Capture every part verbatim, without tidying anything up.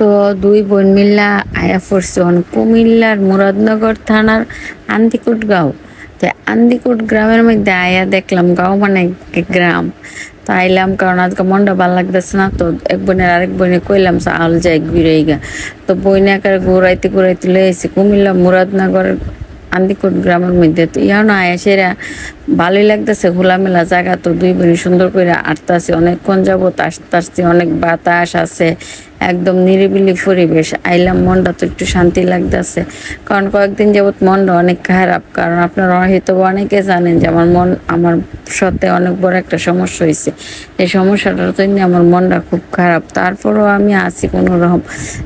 তো দুই বোন মিল্লা আয়া পড়ছেন কুমিল্লার মুরাদনগর থানার আন্দিকুট গাঁও। তো আন্দিকুট গ্রামের মধ্যে আয়া দেখলাম, গাঁও মানে গ্রাম। তো আইলাম, কারণ আজকে মনটা ভালো লাগতেছে না। তো এক বোনের আরেক বোনে কইলাম আল যাই ঘুরেই গা। তো বইন আকার ঘুরাইতে ঘুরাইতে লয়েছে কুমিল্লা মুরাদনগর আন্দিকুট গ্রামের মধ্যে। তো ইয়া না আয়া সেরা ভালোই লাগতেছে, খোলামেলা জায়গা। তো দুই বোন সুন্দর করে আটতাছি, অনেকক্ষণ যাবো আসতে, অনেক বাতাস আছে, একদম নিরিবিলি পরিবেশ। আইলাম, মনটা তো একটু শান্তি লাগতেছে, কারণ কয়েকদিন যাবৎ মনটা অনেক খারাপ। কারণ আপনারা হয়তো অনেকে জানেন যে আমার মন আমার সাথে অনেক বড় একটা সমস্যা হয়েছে। এই সমস্যাটার জন্য আমার মনটা খুব খারাপ, তারপরেও আমি আছি কোনো রকম।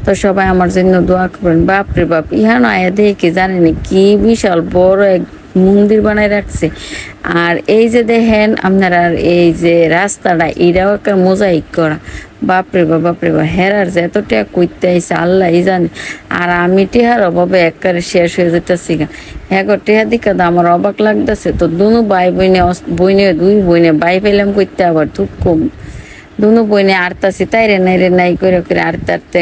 তো সবাই আমার জন্য দোয়া করবেন। বাপরে বাপ, ইহা নয় দেখি জানেনি কি বিশাল বড় এক মন্দির বানায় রাখছে। আর এই যে দেখেন আপনারা এই যে রাস্তাটা, এটাও একটা মোজাইক করা। বাপরে বা বাপরে বা, হেরার যে এত টিয়া করতে আইসে আল্লাহ জানে। আর আমি টিহার অভাবে একবারে শেষ হয়ে যেতেছি গা। হ্যাঁ গো, টিহার দিকে তো আমার অবাক লাগতেছে। তো দুনো ভাই বইনে বইনে দুই বইনে ভাই পেলাম করতে, আবার খুব কম দুনো বইনে আড়তাছি, তাই রে নাই রে নাই করে করে আড়তে আড়তে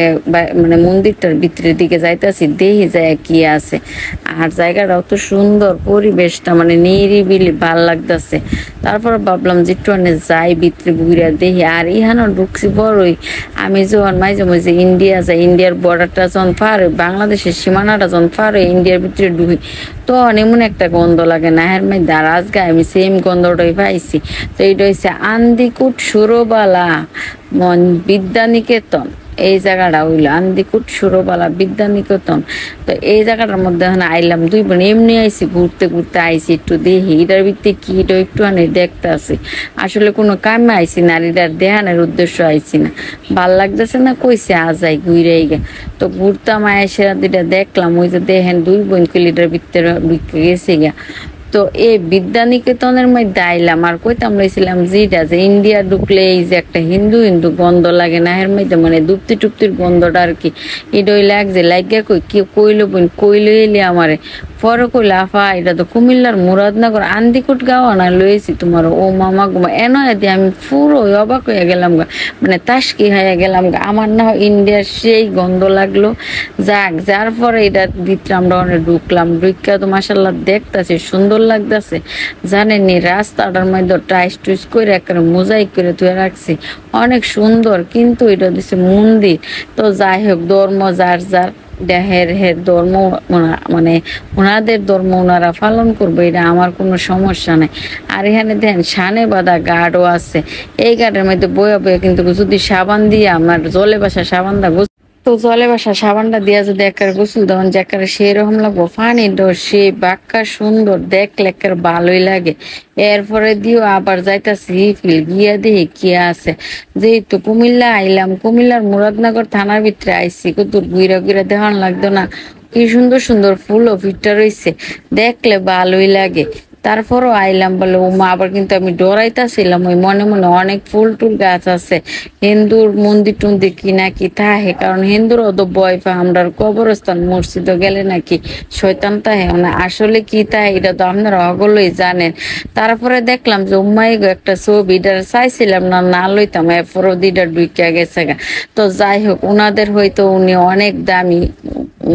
মানে মন্দিরটার ভিতরের দিকে যাইতেছি। দেখি যায় কি আছে, আর জায়গাটা অত সুন্দর, পরিবেশটা মানে নিরিবিলি ভাল লাগতেছে। তারপর ভাবলাম যে একটু যাই ভিতরে ঘুরে দেখি। আর ইহানো ঢুকছি বড়ই, আমি যখন মাঝে মাঝে ইন্ডিয়া যাই, ইন্ডিয়ার বর্ডারটা যখন পার হই, বাংলাদেশের সীমানাটা যখন পার হই, ইন্ডিয়ার ভিতরে ঢুকি, তখন এমন একটা গন্ধ লাগে না। এর মধ্যে রাজগায় আমি সেম গন্ধটাই পাইছি। তো এইটা হচ্ছে আন্দিকুট সুরবালা মন বিদ্যা নিকেতন। এই জায়গাটা হইল আন্দিকুট সুরবালা বিদ্যা নিকেতন। তো এই জায়গাটার মধ্যে আইলাম, দুই বোন এমনি আইসি ঘুরতে ঘুরতে আইসি, একটু দেখি এটার ভিত্তি কি, এটা একটু দেখতে আসি। আসলে কোনো কামে আইসি না, এটার দেহানের উদ্দেশ্য আইসি না, ভাল লাগতেছে না, কইসে আ যাই ঘুরে গে। তো ঘুরতাম আইসে দুইটা দেখলাম, ওই যে দেখেন দুই বোন কিলিটার ভিতরে গেছে গা। তো এই বিদ্যা নিকেতনের মধ্যে আইলাম, আর কইতাম লইছিলাম যেটা যে ইন্ডিয়া ঢুকলে এই যে একটা হিন্দু হিন্দু গন্ধ লাগে না, এর মধ্যে মানে ডুবতি টুপতির গন্ধটা আর কি, এটাই লাগছে। লাগিয়া কই কি কইলো বোন, কইলো এলি আমারে, পরে কইলো আফা এটা তো কুমিল্লার মুরাদনগর আন্দিকুট গাঁও না লইছি তোমার। ও মামা গুমা এন দিয়ে আমি পুরো অবাক হয়ে গেলাম গা, মানে তাসকি হয়ে গেলাম গা। আমার না ইন্ডিয়ার সেই গন্ধ লাগলো যাক। যার পরে এটার ভিতরে আমরা অনেক ঢুকলাম, ঢুকা তো মাশাল্লাহ দেখতেছি সুন্দর লাগতেছে। জানেনি রাস্তাটার মধ্যে টাইস টুইস করে একটা মোজাইক করে ধুয়ে রাখছি, অনেক সুন্দর। কিন্তু এটা দিচ্ছে মন্দির, তো যাই হোক ধর্ম যার যার হের হের ধর্ম, মানে ওনাদের ধর্ম ওনারা পালন করবে, এটা আমার কোনো সমস্যা নাই। আর এখানে দেখেন সানে বাঁধা গাঢ়ও আছে, এই গাঢ়ের মধ্যে বয়ে বয়ে কিন্তু যদি সাবান দিয়ে আমার জলে বাসা সাবান দা, তো জলে বাসা সাবানটা দিয়া যদি একবার গোসল দেওয়ান যে একবারে সেরকম লাগবো, ফানি ডোর সে বাক্কা সুন্দর, দেখলে একবার ভালোই লাগে। এরপরে দিয়েও আবার যাইতেছি হিফিল, গিয়া দেখি কি আছে। যেহেতু কুমিল্লা আইলাম, কুমিল্লার মুরাদনগর থানার ভিতরে আইসি, কত ঘুরা ঘুরা দেখান লাগতো না, কি সুন্দর সুন্দর ফুল ও ফিটটা রয়েছে, দেখলে ভালোই লাগে। তারপরও আইলাম বলে ও মা, আবার কিন্তু আমি ডরাইতেছিলাম ওই মনে মনে, অনেক ফুল টুল গাছ আছে, হিন্দুর মন্দির টন্দির কি না কি থাকে, কারণ হিন্দুরও তো বয় পা আমরা কবরস্থান মসজিদও গেলে নাকি শয়তান তাহে না, আসলে কি তাহে এটা তো আপনারা অগলই জানেন। তারপরে দেখলাম যে উম্মাই একটা ছবি, এটা চাইছিলাম না না লইতাম, এরপর দিটা ডুইকা গেছে গা। তো যাই হোক ওনাদের হয়তো উনি অনেক দামি,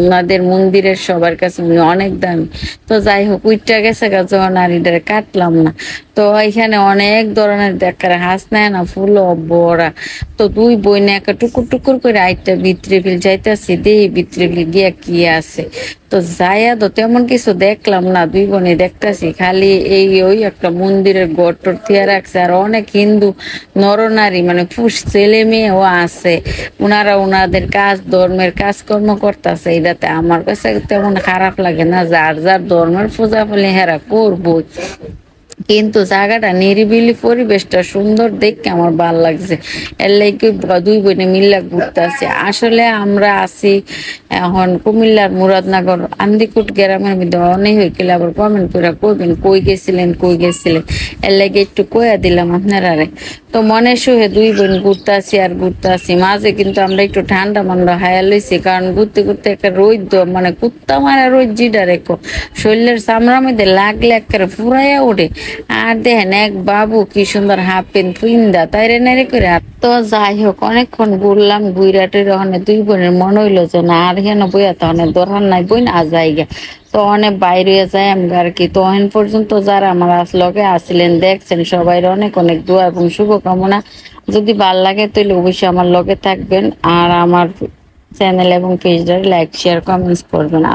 ওনাদের মন্দিরের সবার কাছে উনি অনেক দামি। তো যাই হোক উইটা গেছে গা, যখন আর এটারে কাটলাম না। তো এখানে অনেক ধরনের দেখার হাঁস নেয় না, ফুল বড়া। তো দুই বই না একটা টুকুর টুকুর করে আইটা ভিতরে ফিল যাইতেছি, দেই ভিতরে ফিল গিয়া কি আছে। তো যাইয়া তো তেমন কিছু দেখলাম না, দুই বোনে দেখতেছি খালি এই ওই একটা মন্দিরের গড় টর থিয়া রাখছে, আর অনেক হিন্দু নরনারী মানে পুষ ছেলে মেয়েও আছে, ওনারা ওনাদের কাজ ধর্মের কাজকর্ম করতেছে। এটাতে আমার কাছে তেমন খারাপ লাগে না, যার যার ধর্মের পূজা ফলে হেরা করবই, কিন্তু জায়গাটা নিরিবিলি পরিবেশটা সুন্দর দেখে আমার ভালো লাগছে। এর লাগে দুই বোনে মিল্লা ঘুরতে আসে। আসলে আমরা আছি এখন কুমিল্লার মুরাদনগর আন্দিকুট গ্রামের মধ্যে, অনেক হইলে আবার কমেন্ট করে কইবেন কই গেছিলেন কই গেছিলেন, এর লাগে একটু কয়া দিলাম আপনারা। তো মনে শুয়ে দুই বোন ঘুরতে আসি আর ঘুরতে আসি, মাঝে কিন্তু আমরা একটু ঠান্ডা মান্ডা হায়া লইছি, কারণ ঘুরতে ঘুরতে একটা রোদ মানে কুত্তা মারা রোদ, জিডা রেখো শরীরের চামড়া মধ্যে লাগলে একটা ফুরাইয়া ওঠে। আর দেখেন এক বাবু কি সুন্দর হাফ প্যান্ট পিন্দা তাই রে নারে করে। তো যাই হোক অনেকক্ষণ ঘুরলাম ঘুরাটে রহনে দুই বোনের মনে হইলো যে না আর হেন বইয়া তহনে দরকার নাই বই না জায়গা তো অনেক বাইরে যায় আমি আর কি। তো এখন পর্যন্ত যারা আমার আসলকে আসলেন দেখছেন সবাই অনেক অনেক দোয়া এবং শুভকামনা। যদি ভাল লাগে তাহলে অবশ্যই আমার লগে থাকবেন আর আমার চ্যানেল এবং পেজটা লাইক শেয়ার কমেন্টস করবেন।